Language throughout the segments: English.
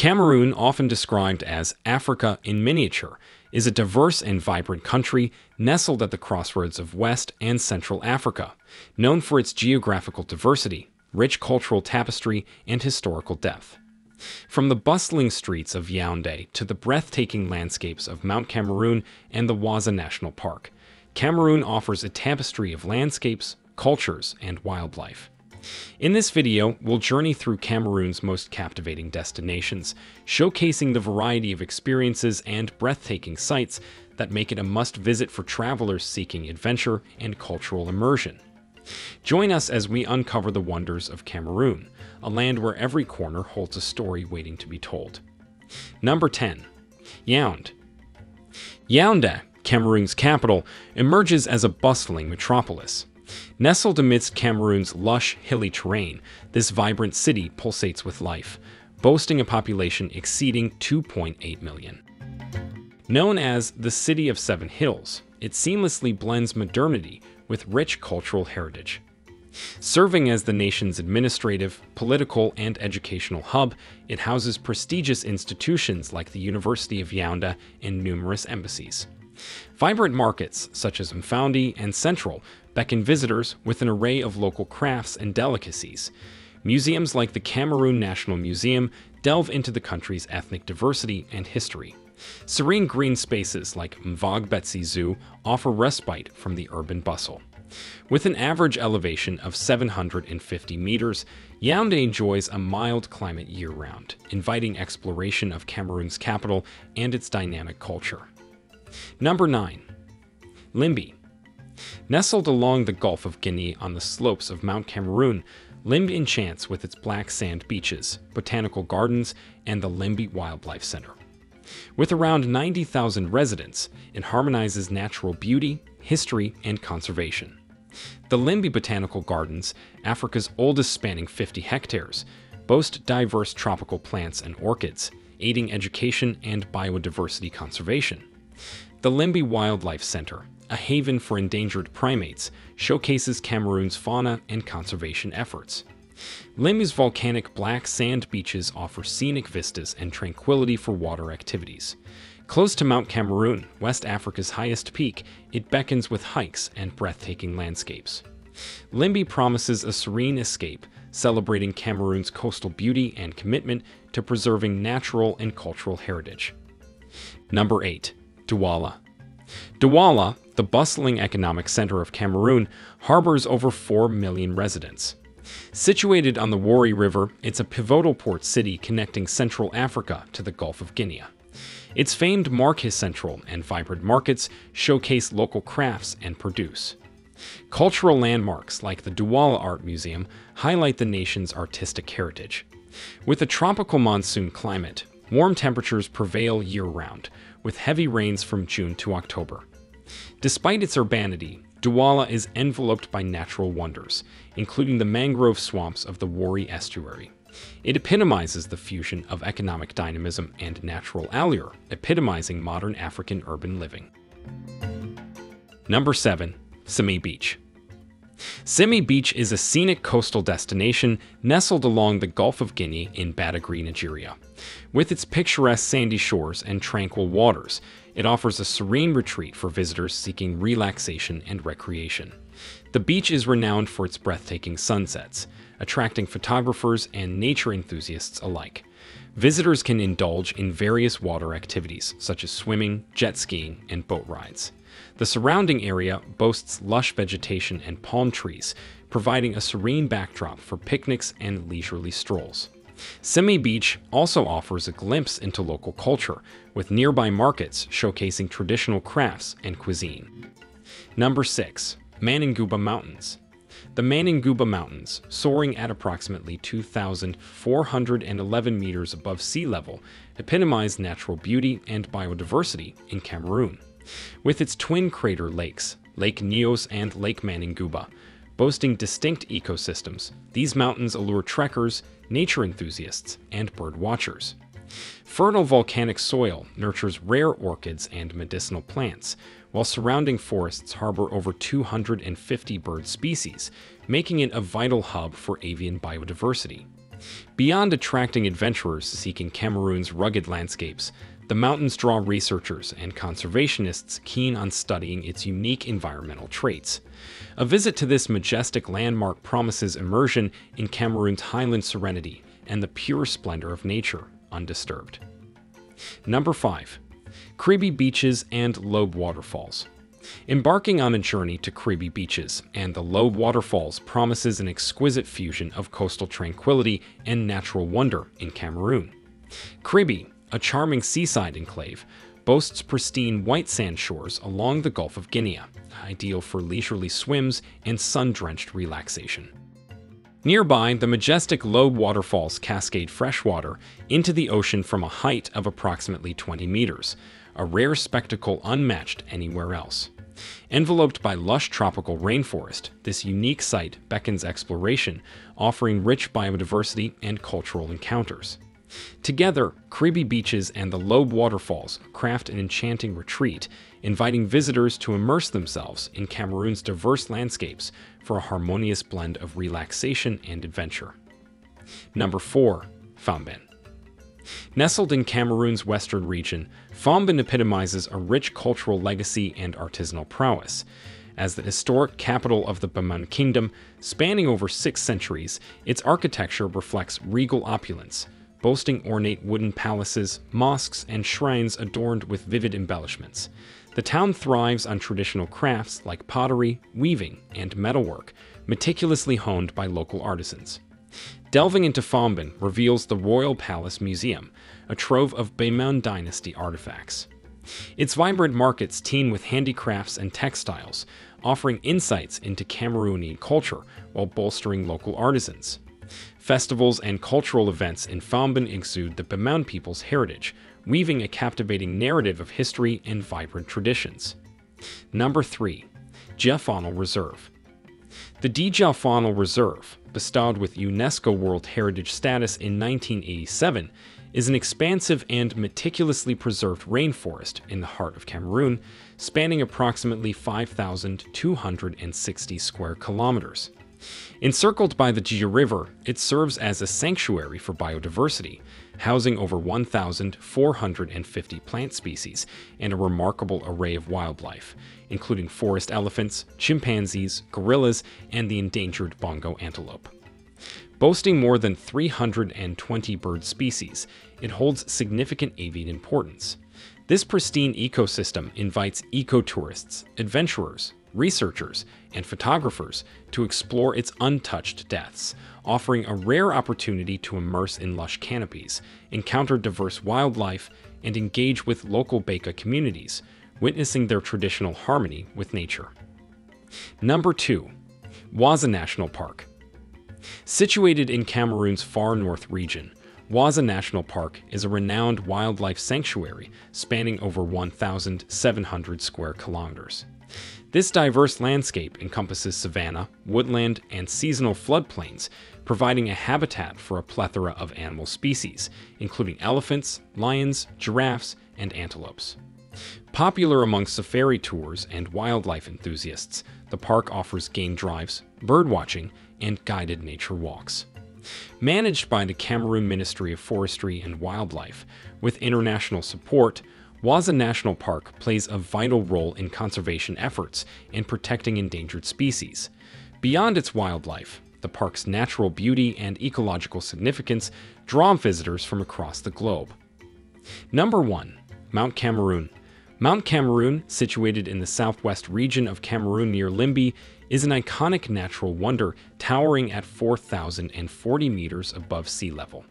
Cameroon, often described as Africa in miniature, is a diverse and vibrant country nestled at the crossroads of West and Central Africa, known for its geographical diversity, rich cultural tapestry, and historical depth. From the bustling streets of Yaoundé to the breathtaking landscapes of Mount Cameroon and the Waza National Park, Cameroon offers a tapestry of landscapes, cultures, and wildlife. In this video, we'll journey through Cameroon's most captivating destinations, showcasing the variety of experiences and breathtaking sights that make it a must-visit for travelers seeking adventure and cultural immersion. Join us as we uncover the wonders of Cameroon, a land where every corner holds a story waiting to be told. Number 10. Yaoundé. Yaoundé, Cameroon's capital, emerges as a bustling metropolis. Nestled amidst Cameroon's lush, hilly terrain, this vibrant city pulsates with life, boasting a population exceeding 2.8 million. Known as the City of Seven Hills, it seamlessly blends modernity with rich cultural heritage. Serving as the nation's administrative, political, and educational hub, it houses prestigious institutions like the University of Yaoundé and numerous embassies. Vibrant markets, such as Mfoundi and Central, beckon visitors with an array of local crafts and delicacies. Museums like the Cameroon National Museum delve into the country's ethnic diversity and history. Serene green spaces like Mvogbetsi Zoo offer respite from the urban bustle. With an average elevation of 750 meters, Yaoundé enjoys a mild climate year-round, inviting exploration of Cameroon's capital and its dynamic culture. Number 9. Limbe. Nestled along the Gulf of Guinea on the slopes of Mount Cameroon, Limbe enchants with its black sand beaches, botanical gardens, and the Limbe Wildlife Center. With around 90,000 residents, it harmonizes natural beauty, history, and conservation. The Limbe Botanical Gardens, Africa's oldest spanning 50 hectares, boast diverse tropical plants and orchids, aiding education and biodiversity conservation. The Limbe Wildlife Center, a haven for endangered primates, showcases Cameroon's fauna and conservation efforts. Limbe's volcanic black sand beaches offer scenic vistas and tranquility for water activities. Close to Mount Cameroon, West Africa's highest peak, it beckons with hikes and breathtaking landscapes. Limbe promises a serene escape, celebrating Cameroon's coastal beauty and commitment to preserving natural and cultural heritage. Number 8. Douala. Douala, the bustling economic center of Cameroon, harbors over 4 million residents. Situated on the Wouri River, it's a pivotal port city connecting Central Africa to the Gulf of Guinea. Its famed Marché Central and vibrant markets showcase local crafts and produce. Cultural landmarks like the Douala Art Museum highlight the nation's artistic heritage. With a tropical monsoon climate, warm temperatures prevail year-round, with heavy rains from June to October. Despite its urbanity, Douala is enveloped by natural wonders, including the mangrove swamps of the Wouri estuary. It epitomizes the fusion of economic dynamism and natural allure, epitomizing modern African urban living. Number 7. Simi Beach. Simi Beach is a scenic coastal destination nestled along the Gulf of Guinea in Badagry, Nigeria. With its picturesque sandy shores and tranquil waters, it offers a serene retreat for visitors seeking relaxation and recreation. The beach is renowned for its breathtaking sunsets, attracting photographers and nature enthusiasts alike. Visitors can indulge in various water activities, such as swimming, jet skiing, and boat rides. The surrounding area boasts lush vegetation and palm trees, providing a serene backdrop for picnics and leisurely strolls. Simi Beach also offers a glimpse into local culture, with nearby markets showcasing traditional crafts and cuisine. Number 6. Manengouba Mountains. The Manengouba Mountains, soaring at approximately 2,411 meters above sea level, epitomize natural beauty and biodiversity in Cameroon. With its twin crater lakes, Lake Nyos and Lake Manengouba, boasting distinct ecosystems, these mountains allure trekkers, nature enthusiasts, and bird watchers. Fertile volcanic soil nurtures rare orchids and medicinal plants, while surrounding forests harbor over 250 bird species, making it a vital hub for avian biodiversity. Beyond attracting adventurers seeking Cameroon's rugged landscapes, the mountains draw researchers and conservationists keen on studying its unique environmental traits. A visit to this majestic landmark promises immersion in Cameroon's highland serenity and the pure splendor of nature, undisturbed. Number 5. Kribi Beaches and Lobe Waterfalls. Embarking on a journey to Kribi Beaches and the Lobe Waterfalls promises an exquisite fusion of coastal tranquility and natural wonder in Cameroon. Kribi, a charming seaside enclave, boasts pristine white sand shores along the Gulf of Guinea, ideal for leisurely swims and sun-drenched relaxation. Nearby, the majestic Lobe Waterfalls cascade freshwater into the ocean from a height of approximately 20 meters, a rare spectacle unmatched anywhere else. Enveloped by lush tropical rainforest, this unique site beckons exploration, offering rich biodiversity and cultural encounters. Together, Kribi Beaches and the Lobe Waterfalls craft an enchanting retreat, inviting visitors to immerse themselves in Cameroon's diverse landscapes for a harmonious blend of relaxation and adventure. Number 4. Foumban. Nestled in Cameroon's western region, Foumban epitomizes a rich cultural legacy and artisanal prowess. As the historic capital of the Bamum Kingdom, spanning over 6 centuries, its architecture reflects regal opulence, boasting ornate wooden palaces, mosques, and shrines adorned with vivid embellishments. The town thrives on traditional crafts like pottery, weaving, and metalwork, meticulously honed by local artisans. Delving into Foumban reveals the Royal Palace Museum, a trove of Bamum dynasty artifacts. Its vibrant markets teem with handicrafts and textiles, offering insights into Cameroonian culture while bolstering local artisans. Festivals and cultural events in Foumban exude the Bamum people's heritage, weaving a captivating narrative of history and vibrant traditions. Number 3. Dja Fandjo Reserve. The Dja Fandjo Reserve, bestowed with UNESCO World Heritage status in 1987, is an expansive and meticulously preserved rainforest in the heart of Cameroon, spanning approximately 5,260 square kilometers. Encircled by the Gia River, it serves as a sanctuary for biodiversity, housing over 1,450 plant species and a remarkable array of wildlife, including forest elephants, chimpanzees, gorillas, and the endangered Bongo antelope. Boasting more than 320 bird species, it holds significant avian importance. This pristine ecosystem invites ecotourists, adventurers, researchers, and photographers to explore its untouched depths, offering a rare opportunity to immerse in lush canopies, encounter diverse wildlife, and engage with local Baka communities, witnessing their traditional harmony with nature. Number 2. Waza National Park. Situated in Cameroon's far north region, Waza National Park is a renowned wildlife sanctuary spanning over 1,700 square kilometers. This diverse landscape encompasses savanna, woodland, and seasonal floodplains, providing a habitat for a plethora of animal species, including elephants, lions, giraffes, and antelopes. Popular among safari tours and wildlife enthusiasts, the park offers game drives, birdwatching, and guided nature walks. Managed by the Cameroon Ministry of Forestry and Wildlife, with international support, Waza National Park plays a vital role in conservation efforts and protecting endangered species. Beyond its wildlife, the park's natural beauty and ecological significance draw visitors from across the globe. Number 1. Mount Cameroon. Mount Cameroon, situated in the southwest region of Cameroon near Limbe, is an iconic natural wonder towering at 4,040 meters above sea level.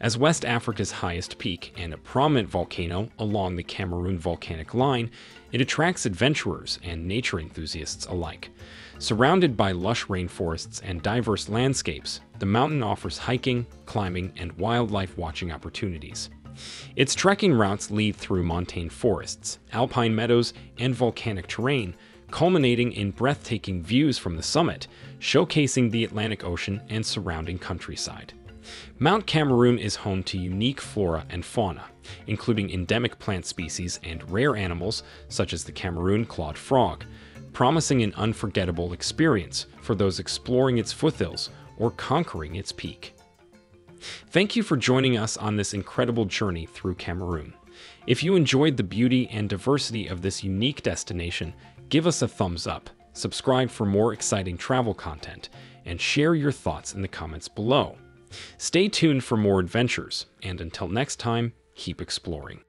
As West Africa's highest peak and a prominent volcano along the Cameroon volcanic line, it attracts adventurers and nature enthusiasts alike. Surrounded by lush rainforests and diverse landscapes, the mountain offers hiking, climbing, and wildlife watching opportunities. Its trekking routes lead through montane forests, alpine meadows, and volcanic terrain, culminating in breathtaking views from the summit, showcasing the Atlantic Ocean and surrounding countryside. Mount Cameroon is home to unique flora and fauna, including endemic plant species and rare animals such as the Cameroon-clawed frog, promising an unforgettable experience for those exploring its foothills or conquering its peak. Thank you for joining us on this incredible journey through Cameroon. If you enjoyed the beauty and diversity of this unique destination, give us a thumbs up, subscribe for more exciting travel content, and share your thoughts in the comments below. Stay tuned for more adventures, and until next time, keep exploring.